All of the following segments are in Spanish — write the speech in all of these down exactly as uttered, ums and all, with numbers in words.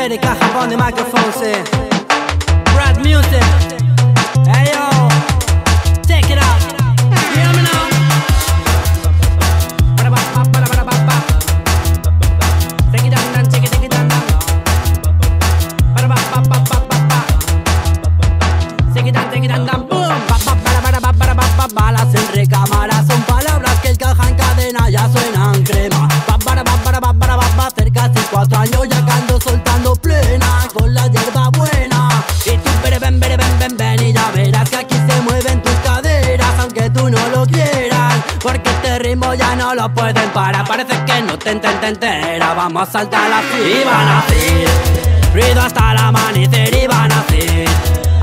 Teddy Cahill on the microphone say Brad Music. Hey yo, take it out. You hear me now? Take it down, take it, take it down, down. Take it down, take it down, down. Balas entre cámaras son palabras que encajan cadena, ya suenan crema. Para para para para para hacer casi cuatro años ya canto soltando plena con la hierba buena. Y tú ven, ven, ven, ven, ven y ya verás que aquí se mueven tus caderas aunque tú no lo quieras, porque este ritmo ya no lo pueden parar. Parece que no te enten, te entera. Vamos a saltar la fila y van a hacer ruido hasta el amanecer y van a hacer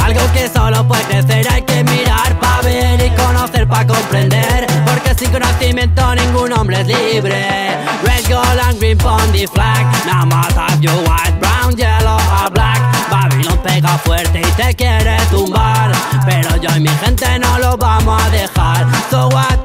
algo que solo puede ser. Hay que mirar pa' ver y conocer pa' comprender, porque sin conocimiento ningún hombre es libre. Red, gold and green on the flag. Nada más have you white, brown, yellow or black. Babylon pega fuerte y te quiere tumbar, pero yo y mi gente no lo vamos a dejar. So what?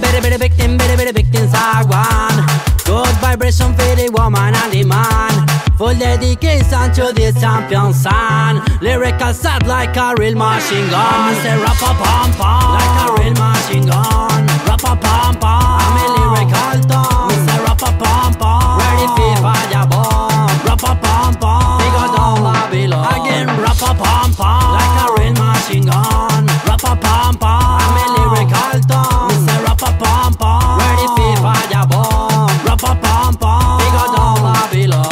Very, very victim, very, very victims are one. Good vibration for the woman and the man. Full dedication to the champion son. Lyrical sad like a real machine gun. Say rap-a-pom-pom like a real machine gun. Rap-a-pom-pom, I'm a lyrical tongue. Say rap-a-pom-pom, ready for fire bomb. Rap-a-pom-pom, we go down Babylon. Again rap-a-pom-pom like a real machine gun. Rap-a-pom-pom, I'm a lyrical tongue. Say rap-a-pom-pom, ready for fire bomb. Rap-a-pom-pom, we go down Babylon.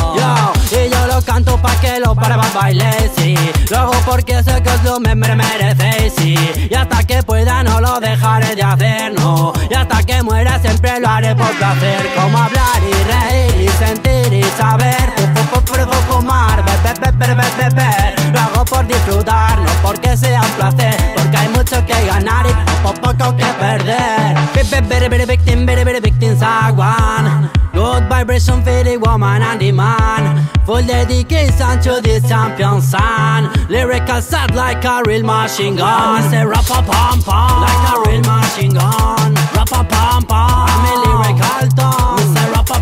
Canto pa' que lo para pa' bailes, sí. Lo hago porque sé que os lo me merecéis, sí. Y hasta que pueda no lo dejaré de hacer, no. Y hasta que muera siempre lo haré por placer. Como hablar y reír y sentir y saber. Fumar, beber, beber, beber, beber. Lo hago por disfrutar, no porque sea un placer. Porque hay mucho que ganar y poco, poco que perder. Very, very victim, very, very victims are one. Good vibration for the woman and the man. Full dedication to the champion son. Lyrical sad like a real machine gun. I say rap-a-pom-pom like a real machine gun. Rap-a-pom-pom, I'm a lyrical tongue. I say rap-a-pom-pom,